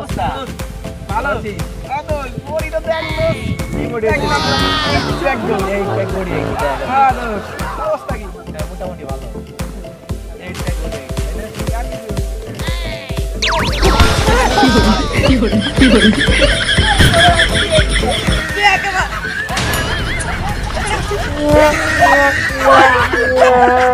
ভালো